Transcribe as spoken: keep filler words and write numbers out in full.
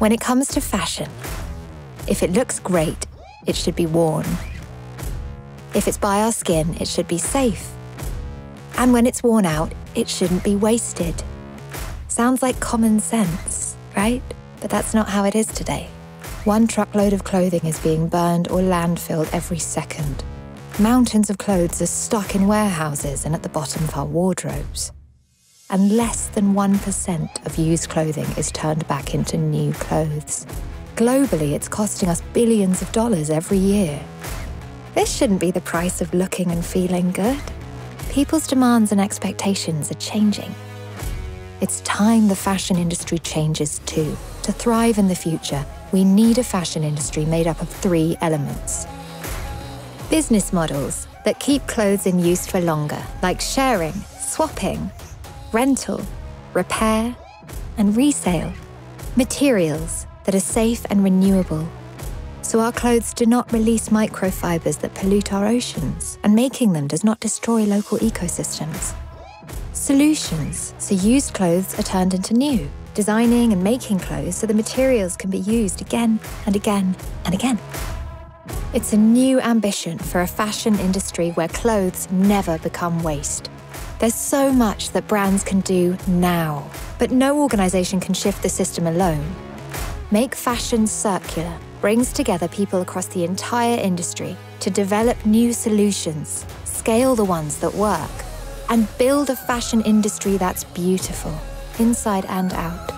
When it comes to fashion, if it looks great, it should be worn. If it's by our skin, it should be safe. And when it's worn out, it shouldn't be wasted. Sounds like common sense, right? But that's not how it is today. One truckload of clothing is being burned or landfilled every second. Mountains of clothes are stuck in warehouses and at the bottom of our wardrobes. And less than one percent of used clothing is turned back into new clothes. Globally, it's costing us billions of dollars every year. This shouldn't be the price of looking and feeling good. People's demands and expectations are changing. It's time the fashion industry changes too. To thrive in the future, we need a fashion industry made up of three elements. Business models that keep clothes in use for longer, like sharing, swapping, rental, repair, and resale. Materials that are safe and renewable, so our clothes do not release microfibers that pollute our oceans, and making them does not destroy local ecosystems. Solutions, so used clothes are turned into new. Designing and making clothes so the materials can be used again and again and again. It's a new ambition for a fashion industry where clothes never become waste. There's so much that brands can do now, but no organisation can shift the system alone. Make Fashion Circular brings together people across the entire industry to develop new solutions, scale the ones that work, and build a fashion industry that's beautiful, inside and out.